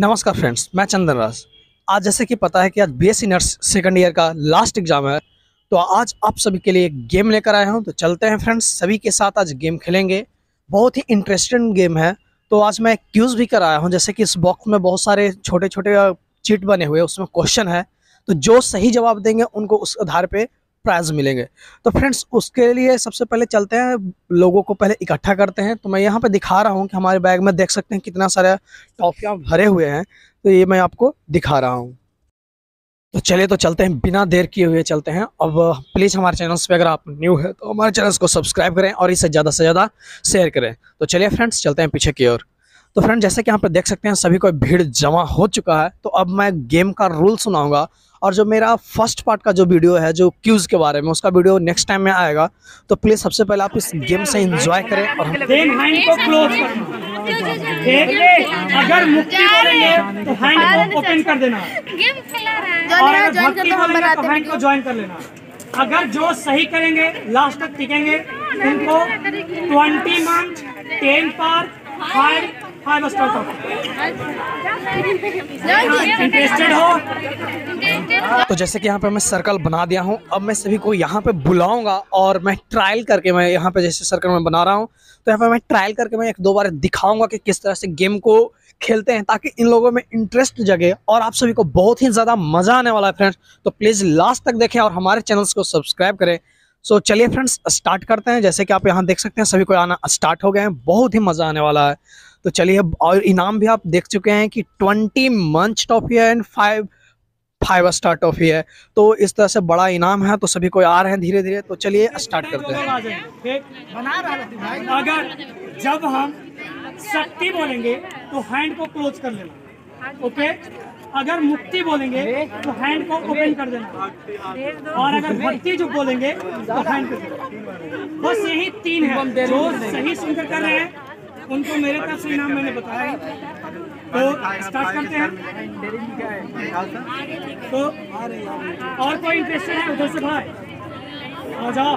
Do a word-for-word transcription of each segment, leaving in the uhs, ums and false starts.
नमस्कार फ्रेंड्स, मैं चंद्रराज। आज जैसे कि पता है कि आज बीएससी नर्स सेकंड ईयर का लास्ट एग्जाम है, तो आज आप सभी के लिए एक गेम लेकर आया हूं। तो चलते हैं फ्रेंड्स, सभी के साथ आज गेम खेलेंगे। बहुत ही इंटरेस्टिंग गेम है। तो आज मैं क्यूज भी कराया हूं, जैसे कि इस बॉक्स में बहुत सारे छोटे छोटे चीट बने हुए, उसमें क्वेश्चन है। तो जो सही जवाब देंगे उनको उस आधार पर प्राइज मिलेंगे। तो फ्रेंड्स, उसके लिए सबसे पहले चलते हैं, लोगों को पहले इकट्ठा करते हैं। तो मैं यहाँ पे दिखा रहा हूँ कि हमारे बैग में देख सकते हैं कितना सारा टॉफियाँ भरे हुए हैं। तो ये मैं आपको दिखा रहा हूँ। तो चलिए, तो चलते हैं, बिना देर किए हुए चलते हैं। अब प्लीज़ हमारे चैनल पे अगर आप न्यू है तो हमारे चैनल को सब्सक्राइब करें और इसे ज़्यादा से ज़्यादा शेयर करें। तो चलिए फ्रेंड्स, चलते हैं पीछे की ओर। तो फ्रेंड्स, जैसे कि यहाँ पर देख सकते हैं सभी को भीड़ जमा हो चुका है। तो अब मैं गेम का रूल सुनाऊंगा, और जो मेरा फर्स्ट पार्ट का जो वीडियो है, जो क्यूज़ के बारे में, उसका वीडियो नेक्स्ट टाइम में आएगा। तो प्लीज़ सबसे पहले आप इस गेम से एंजॉय करें। और अगर मुक्ति बोलेंगे तो हैंड को ओपन कर देना, और अगर भक्ति बोलेंगे तो हैंड को ज्वाइन कर लेना। अगर जो सही करेंगे, लास्ट तक टिकेंगे, उनको twenty marks, ten marks, five Five Star तक। इंटरेस्टेड हो तो जैसे कि यहाँ पे मैं सर्कल बना दिया हूँ। अब मैं सभी को यहाँ पे बुलाऊंगा, और मैं ट्रायल करके, मैं यहाँ पे जैसे सर्कल में बना रहा हूँ, तो यहाँ पे मैं ट्रायल करके मैं एक दो बार दिखाऊंगा कि किस तरह से गेम को खेलते हैं, ताकि इन लोगों में इंटरेस्ट जगे। और आप सभी को बहुत ही ज़्यादा मज़ा आने वाला है फ्रेंड्स। तो प्लीज़ लास्ट तक देखें और हमारे चैनल्स को सब्सक्राइब करें। सो so, चलिए फ्रेंड्स, स्टार्ट करते हैं। जैसे कि आप यहाँ देख सकते हैं सभी को आना स्टार्ट हो गए हैं। बहुत ही मज़ा आने वाला है। तो चलिए, और इनाम भी आप देख चुके हैं कि ट्वेंटी मंच टॉफी है and five Five Star toffee है। तो इस तरह से बड़ा इनाम है। तो सभी को आ रहे हैं धीरे धीरे। तो चलिए स्टार्ट करते हैं। अगर जब हम शक्ति बोलेंगे तो हैंड को क्लोज कर लेना, ओके। अगर मुक्ति बोलेंगे तो हैंड को ओपन कर देना, और अगर भक्ति जो बोलेंगे तो हैंड को। बस यही तीन है। जो सही सुनकर कर रहे हैं उनको मेरे तरफ से इनाम मैंने बताया। तो स्टार्ट करते हैं। तो और कोई इंटरेस्टेड है उधर से भाई आ जाओ।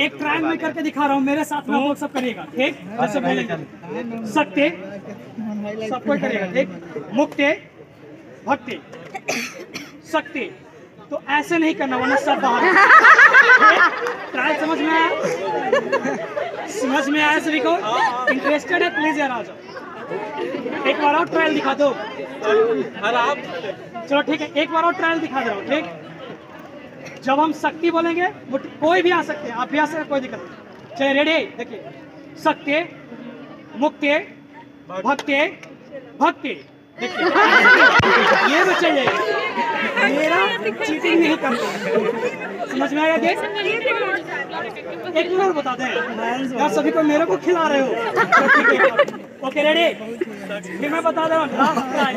एक ट्रायल में करके दिखा रहा हूँ, मेरे साथ में आप सब करिएगा, ठीक। सत्य सब कोई करेगा, ठीक। मुक्त भक्ति शक्ति, तो ऐसे नहीं करना वरना सब बाहर। ट्रायल समझ में आया? समझ में आया सभी को? इंटरेस्टेड है प्लीज यार आ जाओ। एक बार और ट्रायल दिखा दो। चलो ठीक है, एक बार और ट्रायल दिखा दो, ठीक। जब हम शक्ति बोलेंगे, कोई भी आ सकते हैं, आप भी आ सकते हैं, कोई दिक्कत नहीं। चलिए रेडी, देखिए। शक्ति मुक्ति भक्ति भक्ति, देखिए ये बच्चे मेरा चीटिंग नहीं करते। समझ में आया? एक मिनट बता दें यार, सभी को मेरे को खिला रहे हो। ओके रेडी, फिर मैं बता रहा हूँ।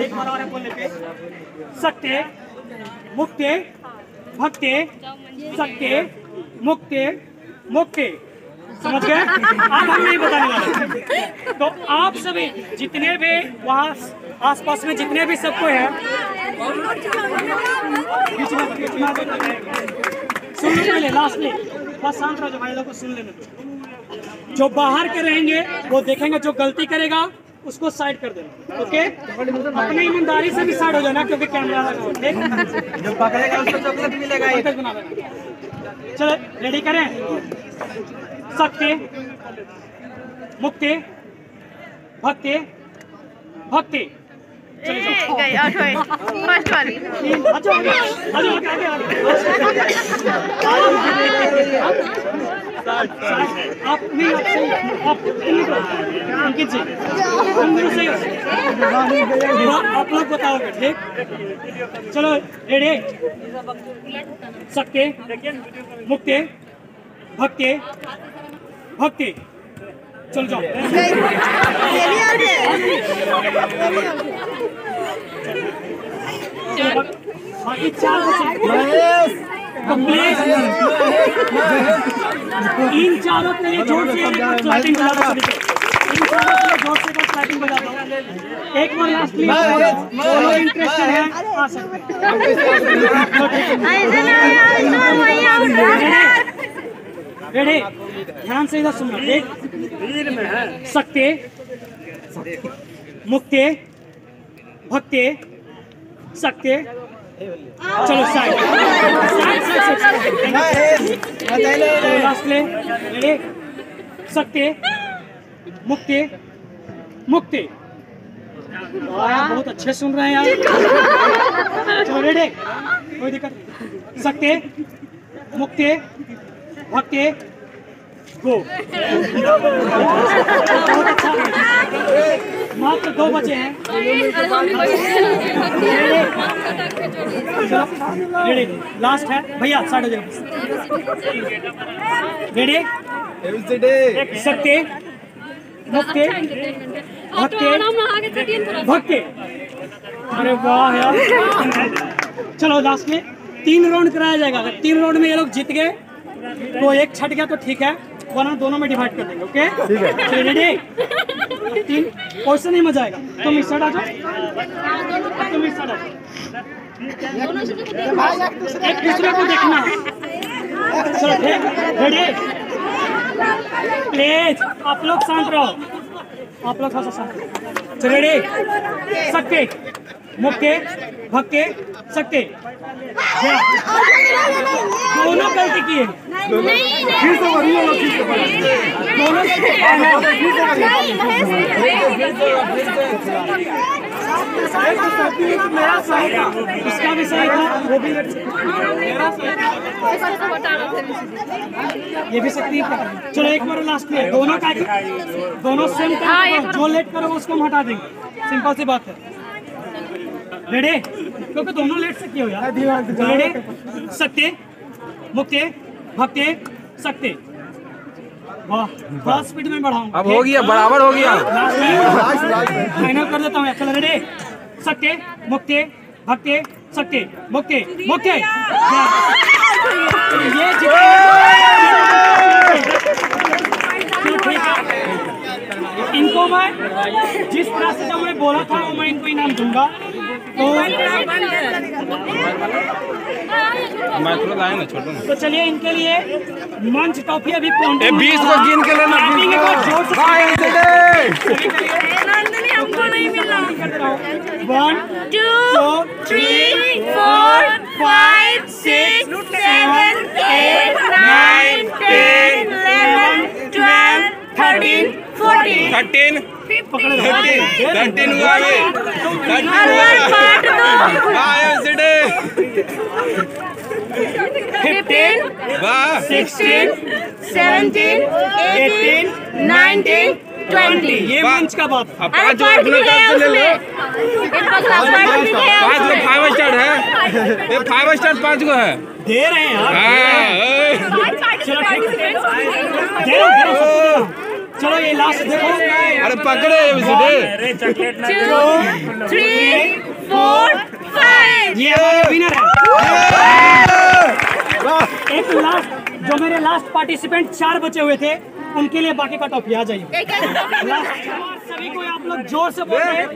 एक बार और बोलने पे शक्ति मुक्ति भक्ति शक्ति मुक्ति मुक्ति, समझ गए? अब हम नहीं बताने वाले। तो आप सभी जितने भी वहाँ आसपास में जितने भी सबको है, सुन लेने लास्ट में बस शांत रहो, जो भाई लोग को सुन लेने दो। जो बाहर के रहेंगे वो देखेंगे, जो गलती करेगा उसको साइड कर देना, ओके। अपने ईमानदारी से भी साइड हो जाना, क्योंकि कैमरा लगा हुआ है। जो पकड़ेगा उसको चॉकलेट मिलेगा, ये बना देना। चलो रेडी करें। शक्ति मुक्ति भक्ति भक्ति, फर्स्ट वाली। आप नहीं, आप अंकित जी आप लोग बताओगे, ठीक। चलो रेडी। शक्ति मुक्ति भक्ति भक्ति, चल जाओ। इन चारों के लिए जोर से क्लैपिंग। इन चारों के लिए जोर से बस क्लैपिंग बजा दो। एक बार लास्ट प्लीज, दोनों इंटरेस्टेड हैं आ सकते हैं। आइजन आइजन वहीं आउट रहा। रेडी, ध्यान से इधर सुनो। देख वीर में है सकते मुक्ते भक्ते सकते। चलो side side side side last ले। रेडी, सकते मुक्ति मुक्ति। बहुत अच्छे सुन रहे हैं यार। चलो रेडी, कोई दिक्कत। सकते मुक्ति भक्ति गो। बहुत अच्छा, मात्र दो बचे हैं। रेडी, लास्ट है भैया, साढ़े बजे। रेडी, सकते भक्ते भक्ते भक्ते। अरे वाह यार। चलो लास्ट में तीन राउंड कराया जाएगा। अगर तीन राउंड में ये लोग जीत गए तो एक छट गया तो ठीक है, वरना दोनों में डिवाइड कर देंगे। ओके ठीक है। रेडी, तीन क्वेश्चन नहीं मजा आएगा। तुम इस साइड आ जाओ, तुम इस साइड आ जाओ, एक दूसरे को देखना। चलो ठीक, रेडी प्लीज आप लोग शांत रहो, आप लोग थोड़ा सा शांत। चलो रेडी, सकते मुक्के भक्के सकते। दोनों गलती किए, दोनों मेरा सही था, इसका भी सही था, वो भी मेरा सही था, ये भी सकती है। चलो एक बार लास्ट में दोनों का दोनों सेम करो, जो लेट करोगे उसको हम हटा देंगे, सिंपल सी बात है। रेडी, क्योंकि दोनों लेट सकते हो यार। रेडी, सकते मुक्ते भक्ते सकते। वाह, थोड़ा स्पीड में बढ़ाऊंगा। अब हो गया, बराबर हो गया, फाइनल कर देता हूँ। चलो रेडी, सकते मुक्ते भक्ते सकते मुक्ते मुक्ते। ये इनको मैं जिस तरह से जो मैं बोला था वो मैं इनको इनाम दूंगा। तो मैं थोड़ा लाया ना छोड़ो। तो चलिए इनके लिए मंच टॉफी अभी पहुंचे। बीस को गिन के लेना। नंदनी हमको नहीं मिला। One two three four five six seven eight nine ten eleven twelve thirteen fourteen thirteen thirteen हुआ fifteen sixteen seventeen eighteen nineteen twenty. ये मंच का बाप। पाँच लोग फाइव स्टार है, ये फाइव स्टार पाँच गो है दे रहे हैं। चलो ये लास्ट देखो। अरे पकड़े टू थ्री फोर फाइव, ये हमारा विनर है। एक लास्ट जो मेरे लास्ट पार्टिसिपेंट चार बचे हुए थे उनके लिए बाकी का टॉफी आ जाइए। सभी को आप लोग जोर से बोलते हैं, सभी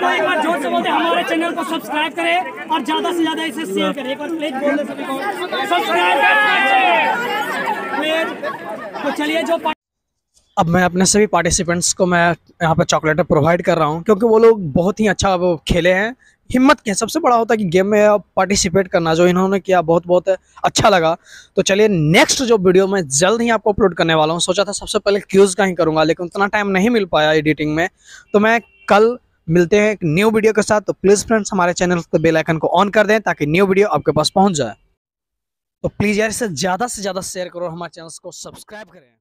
को एक बार जोर से बोलते हैं हमारे चैनल को सब्सक्राइब करें और ज्यादा से ज्यादा इसे शेयर करें। एक बार प्लीज बोल दे सभी को सब्सक्राइब। तो चलिए जो अब मैं अपने सभी पार्टिसिपेंट्स को मैं यहाँ पर चॉकलेट प्रोवाइड कर रहा हूँ, क्योंकि वो लोग बहुत ही अच्छा वो खेले हैं। हिम्मत के सबसे बड़ा होता है कि गेम में पार्टिसिपेट करना, जो इन्होंने किया बहुत बहुत अच्छा लगा। तो चलिए नेक्स्ट जो वीडियो मैं जल्द ही आपको अपलोड करने वाला हूँ। सोचा था सबसे पहले क्यूज़ का ही करूँगा, लेकिन उतना टाइम नहीं मिल पाया एडिटिंग में। तो मैं कल मिलते हैं एक न्यू वीडियो के साथ। तो प्लीज़ फ्रेंड्स हमारे चैनल पर बेल आइकन को ऑन कर दें ताकि न्यू वीडियो आपके पास पहुँच जाए। तो प्लीज़ यार इसे ज़्यादा से ज़्यादा शेयर करो, हमारे चैनल को सब्सक्राइब करें।